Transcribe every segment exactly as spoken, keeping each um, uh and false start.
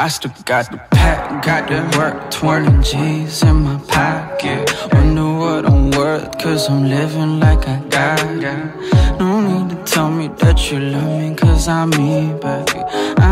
I still got the pack, got the work, twirling G's in my pocket. Wonder what I'm worth, cause I'm living like I got it. No need to tell me that you love me, cause I mean, baby,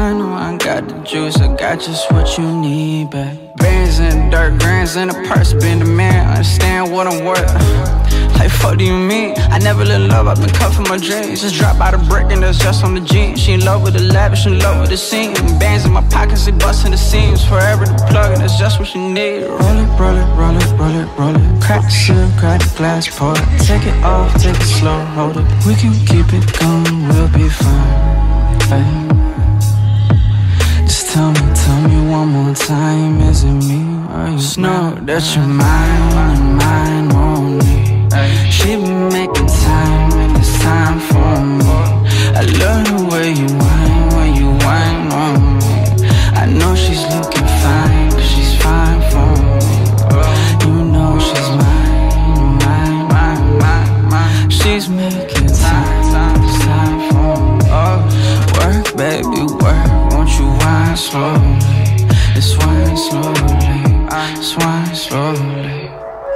I know I got the juice, I got just what you need, baby. Bands in the dirt, grands in the purse, been the man, understand what I'm worth. Like, fuck do you mean? I never let love, I've been cut from my dreams. Just drop out a brick and that's just on the jeans. She in love with the lavish, she in love with the scene. Bands in my pockets, they bustin' the seams. Forever the plug and that's just what she need. Roll it, roll it, roll it, roll it, roll it. Crack the seal, crack the glass, pour it. Take it off, take it slow, hold it. We can keep it going, we'll be fine, babe. Just tell me, tell me one more time, is it me or you? Just know that you're mine, mine, mine, won't need. She been making time, and it's time for me. I love the way you whine, when you whine on me. I know she's looking fine, cause she's fine for me. You know she's mine, mine, mine, mine, mine. She's making time, it's time for me. Work, baby, work, won't you whine slowly? It's whine slowly, it's whine slowly.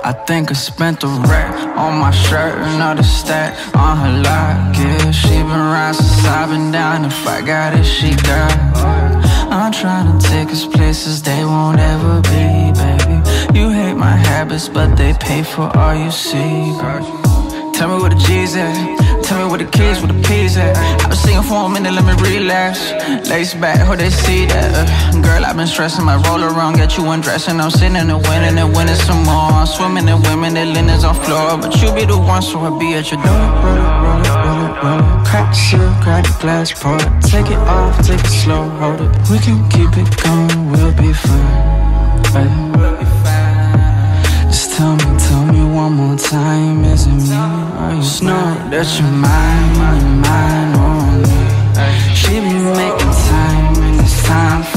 I think I spent the wreck on my shirt, another stack on her lock, yeah. She been around since I've been down, if I got it, she got it. I'm trying to take us places they won't ever be, baby. You hate my habits, but they pay for all you see, girl. Tell me where the G's at, tell me where the keys, where the P's at. I've been singing for a minute, let me relax. Lace back, hope they see that. uh, Girl, I've been stressing, my roll around, get you undressing. I'm sitting and winning and winning some more. I'm swimming and women, they linens on floor. But you be the one, so I'll be at your door. Roll it, roll it, roll it, roll it. Crack the seal, crack the glass, pour it. Take it off, take it slow, hold it. We can keep it going, we'll be fine, right? Just tell me, tell me one more time, is it me or you? Just know that you're mine, mine, mine, only. She be making time, and it's time for